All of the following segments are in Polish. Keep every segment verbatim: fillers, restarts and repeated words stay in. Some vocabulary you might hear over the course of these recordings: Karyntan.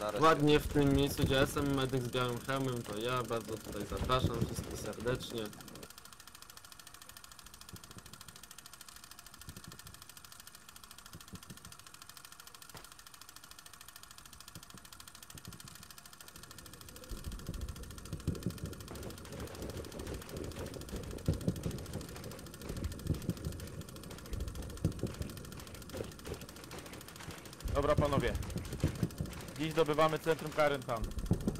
Nareszcie. Ładnie w tym miejscu, gdzie jestem, medyk z białym hełmem, to ja bardzo tutaj zapraszam wszystkich serdecznie. Dobra panowie, dziś zdobywamy centrum Karyntan.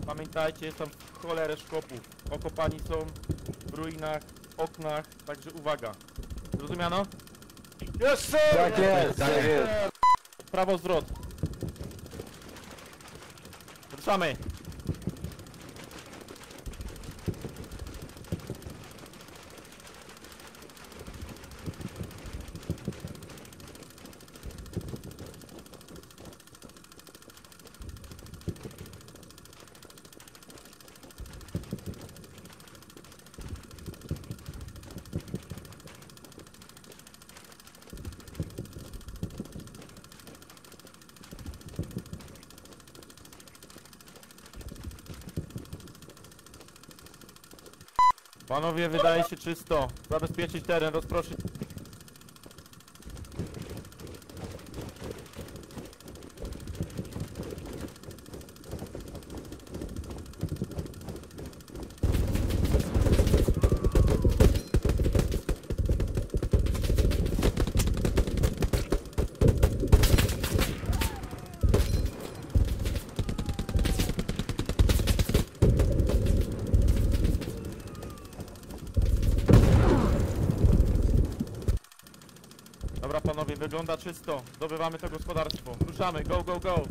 Pamiętajcie, jest tam cholerę szkopów. Okopani są w ruinach, oknach, także uwaga. Zrozumiano? Jeszcze! Tak jest, tak jest. Prawo zwrot. Ruszamy. Panowie, wydaje się czysto. Zabezpieczyć teren, rozproszyć. Dobra panowie, wygląda czysto. Zdobywamy to gospodarstwo. Ruszamy, go, go, go!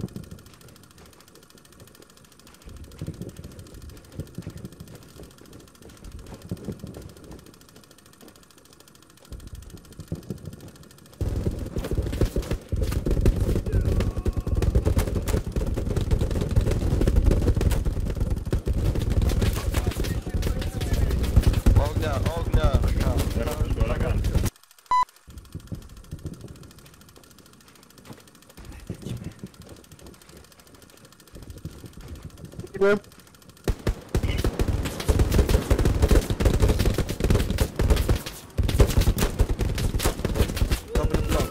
Dobry plan.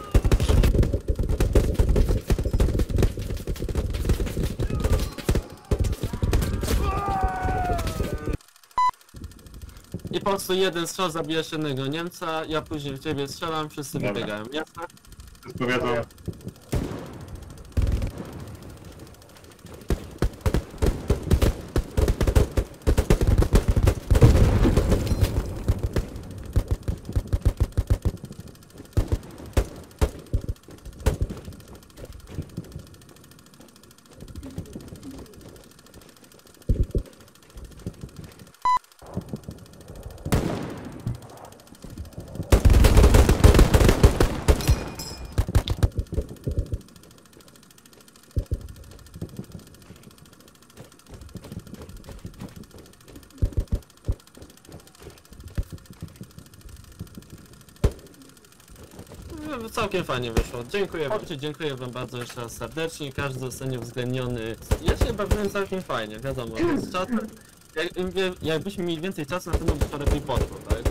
I po prostu jeden strzał zabija się jednego Niemca, ja później w ciebie strzelam, wszyscy Dobra. wybiegają, jasne? Powiadam. Całkiem fajnie wyszło. Dziękuję bardzo. Dziękuję wam bardzo jeszcze raz serdecznie. Każdy zostanie uwzględniony. Ja się bawiłem całkiem fajnie, wiadomo, z czasem. Jak, jakbyśmy mieli więcej czasu, na pewno by to lepiej poszło, tak?